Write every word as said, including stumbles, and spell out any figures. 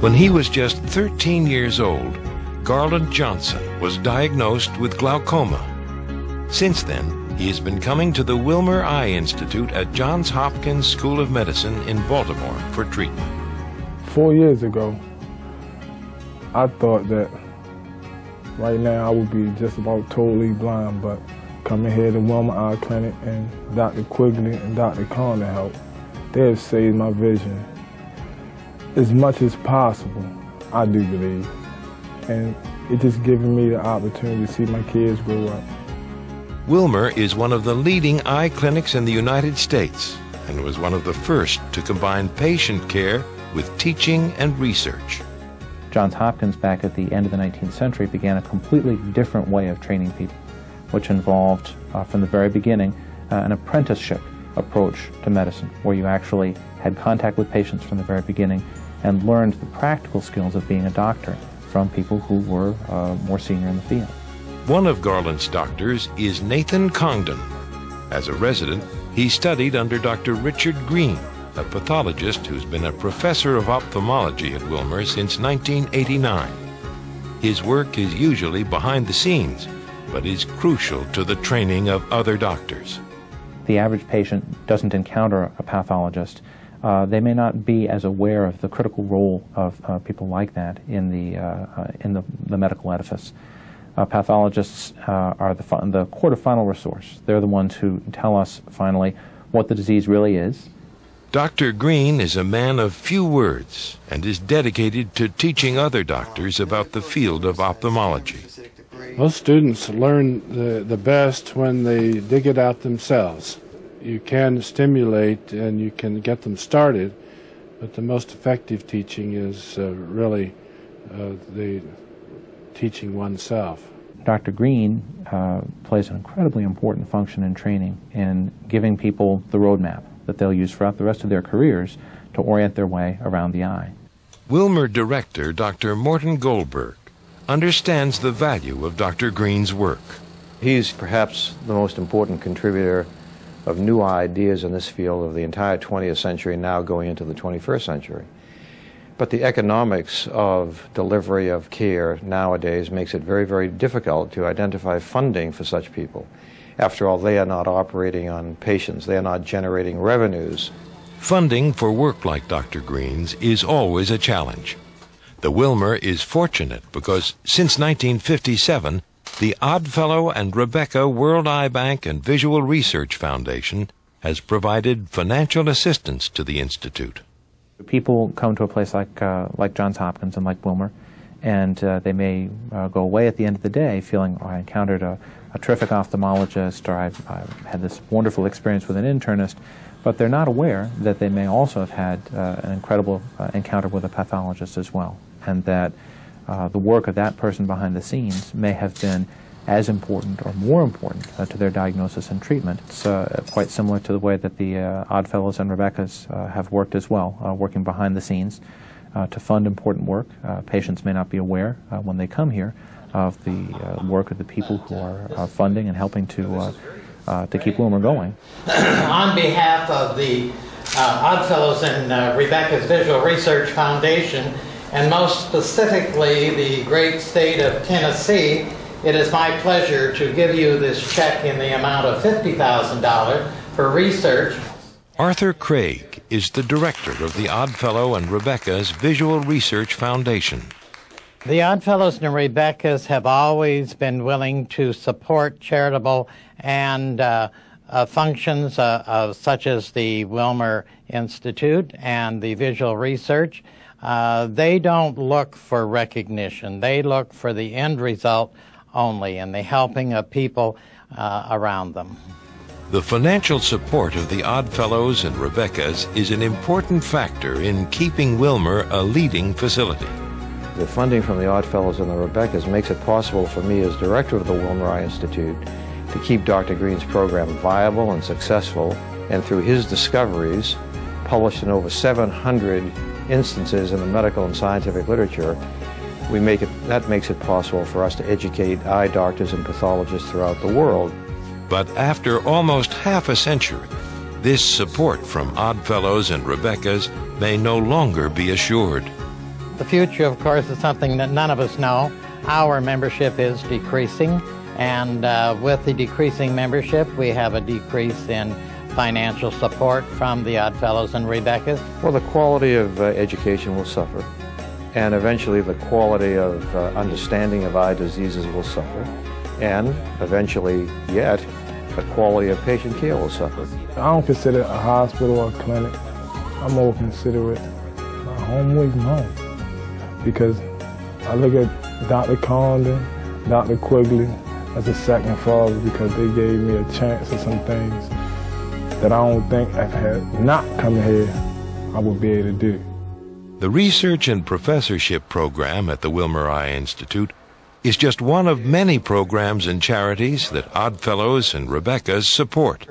When he was just thirteen years old, Garland Johnson was diagnosed with glaucoma. Since then, he has been coming to the Wilmer Eye Institute at Johns Hopkins School of Medicine in Baltimore for treatment. Four years ago, I thought that right now I would be just about totally blind, but coming here to Wilmer Eye Clinic and Doctor Quigley and Doctor Connor help, they have saved my vision. As much as possible, I do believe. And it just given me the opportunity to see my kids grow up. Wilmer is one of the leading eye clinics in the United States and was one of the first to combine patient care with teaching and research. Johns Hopkins, back at the end of the nineteenth century, began a completely different way of training people, which involved, uh, from the very beginning, uh, an apprenticeship approach to medicine, where you actually had contact with patients from the very beginning and learned the practical skills of being a doctor from people who were uh, more senior in the field. One of Garland's doctors is Nathan Congdon. As a resident, he studied under Doctor Richard Green, a pathologist who's been a professor of ophthalmology at Wilmer since nineteen eighty-nine. His work is usually behind the scenes, but is crucial to the training of other doctors. The average patient doesn't encounter a pathologist. Uh, they may not be as aware of the critical role of uh, people like that in the, uh, in the, the medical edifice. Uh, pathologists uh, are the, the court of final resource. They're the ones who tell us, finally, what the disease really is. Doctor Green is a man of few words and is dedicated to teaching other doctors about the field of ophthalmology. Most students learn the, the best when they dig it out themselves. You can stimulate and you can get them started, but the most effective teaching is uh, really uh, the teaching oneself. Doctor Green uh, plays an incredibly important function in training, in giving people the roadmap that they'll use throughout the rest of their careers to orient their way around the eye. Wilmer director Doctor Morton Goldberg understands the value of Doctor Green's work. He's perhaps the most important contributor of new ideas in this field of the entire twentieth century, now going into the twenty-first century. But the economics of delivery of care nowadays makes it very, very difficult to identify funding for such people. After all, they are not operating on patients. They are not generating revenues. Funding for work like Doctor Green's is always a challenge. The Wilmer is fortunate because since nineteen fifty-seven, the Odd Fellow and Rebekah World Eye Bank and Visual Research Foundation has provided financial assistance to the institute. People come to a place like, uh, like Johns Hopkins and like Wilmer, and uh, they may uh, go away at the end of the day feeling, oh, I encountered a, a terrific ophthalmologist, or I've, I've had this wonderful experience with an internist, but they're not aware that they may also have had uh, an incredible uh, encounter with a pathologist as well, and that uh, the work of that person behind the scenes may have been as important or more important uh, to their diagnosis and treatment. It's uh, quite similar to the way that the uh, Odd Fellows and Rebekahs uh, have worked as well, uh, working behind the scenes uh, to fund important work. Uh, patients may not be aware uh, when they come here of the uh, work of the people who are uh, funding and helping to, uh, uh, to keep Wilmer going. On behalf of the uh, Odd Fellows and uh, Rebekah's Visual Research Foundation, and most specifically the great state of Tennessee, it is my pleasure to give you this check in the amount of fifty thousand dollars for research. Arthur Craig is the director of the Odd Fellow and Rebekah's Visual Research Foundation. The Odd Fellows and Rebekahs have always been willing to support charitable and uh, uh, functions uh, uh, such as the Wilmer Institute and the Visual Research. Uh, they don't look for recognition. They look for the end result only, and the helping of people uh, around them. The financial support of the Odd Fellows and Rebekahs is an important factor in keeping Wilmer a leading facility. The funding from the Odd Fellows and the Rebekahs makes it possible for me as director of the Wilmer Eye Institute to keep Doctor Green's program viable and successful, and through his discoveries, published in over seven hundred instances in the medical and scientific literature, We make it, that makes it possible for us to educate eye doctors and pathologists throughout the world. But after almost half a century, this support from Odd Fellows and Rebekahs may no longer be assured. The future, of course, is something that none of us know. Our membership is decreasing, and uh, with the decreasing membership, we have a decrease in financial support from the Odd Fellows and Rebekahs. Well, the quality of uh, education will suffer, and eventually the quality of uh, understanding of eye diseases will suffer, and eventually, yet, the quality of patient care will suffer. I don't consider it a hospital or a clinic. I'm more considerate my home away from home, because I look at Doctor Connor, Doctor Quigley as a second father, because they gave me a chance at some things that I don't think if I had not come here, I would be able to do. The research and professorship program at the Wilmer Eye Institute is just one of many programs and charities that Odd Fellows and Rebekahs support.